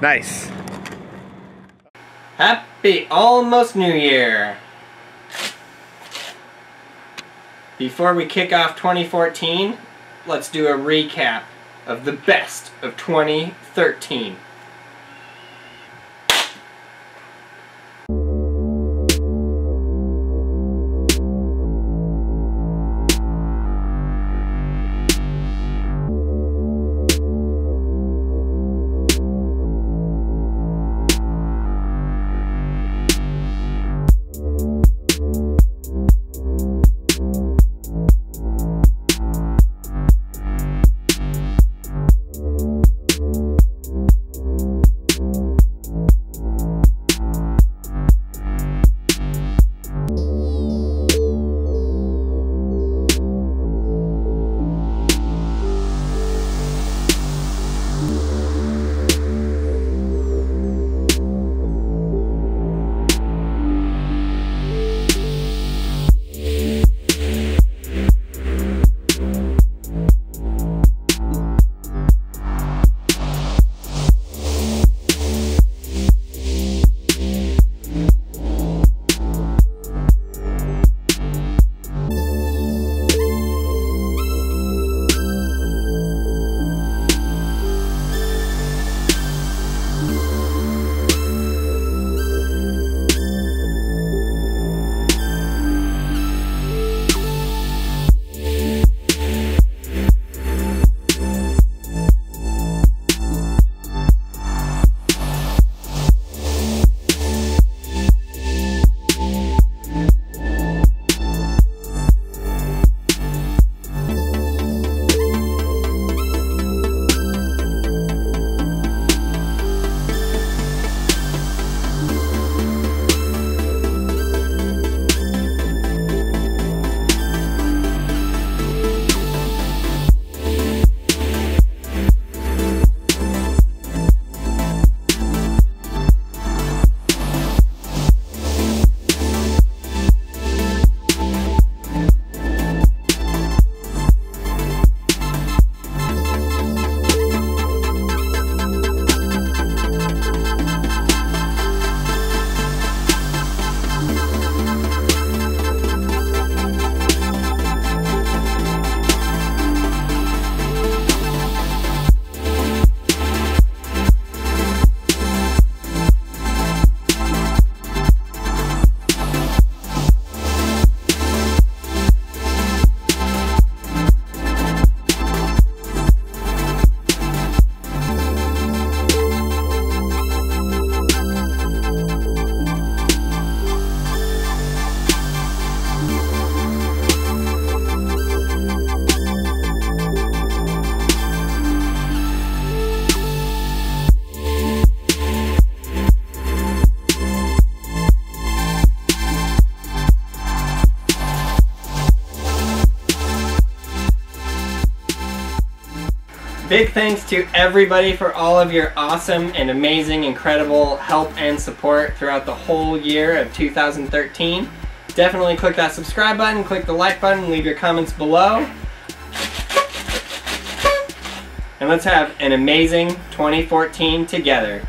Nice. Happy almost New Year! Before we kick off 2014, let's do a recap of the best of 2013. Big thanks to everybody for all of your awesome and amazing, incredible help and support throughout the whole year of 2013. Definitely click that subscribe button, click the like button, leave your comments below. And let's have an amazing 2014 together.